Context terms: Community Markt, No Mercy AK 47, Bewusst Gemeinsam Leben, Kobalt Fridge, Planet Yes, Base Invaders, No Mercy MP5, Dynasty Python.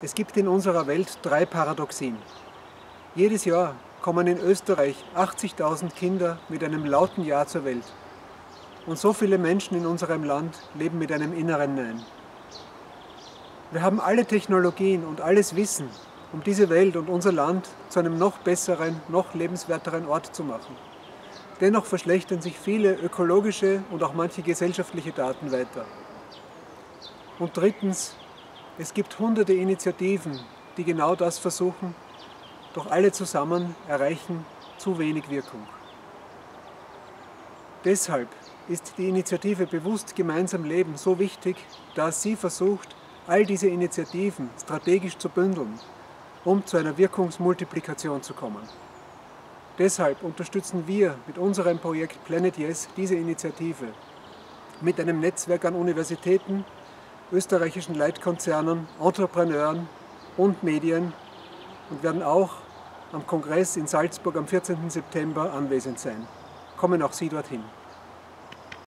Es gibt in unserer Welt 3 Paradoxien. Jedes Jahr kommen in Österreich 80.000 Kinder mit einem lauten Ja zur Welt. Und so viele Menschen in unserem Land leben mit einem inneren Nein. Wir haben alle Technologien und alles Wissen, um diese Welt und unser Land zu einem noch besseren, noch lebenswerteren Ort zu machen. Dennoch verschlechtern sich viele ökologische und auch manche gesellschaftliche Daten weiter. Und drittens, es gibt hunderte Initiativen, die genau das versuchen, doch alle zusammen erreichen zu wenig Wirkung. Deshalb ist die Initiative Bewusst Gemeinsam Leben so wichtig, dass sie versucht, all diese Initiativen strategisch zu bündeln, um zu einer Wirkungsmultiplikation zu kommen. Deshalb unterstützen wir mit unserem Projekt Planet Yes diese Initiative mit einem Netzwerk an Universitäten, österreichischen Leitkonzernen, Entrepreneuren und Medien und werden auch am Kongress in Salzburg am 14. September anwesend sein. Kommen auch Sie dorthin.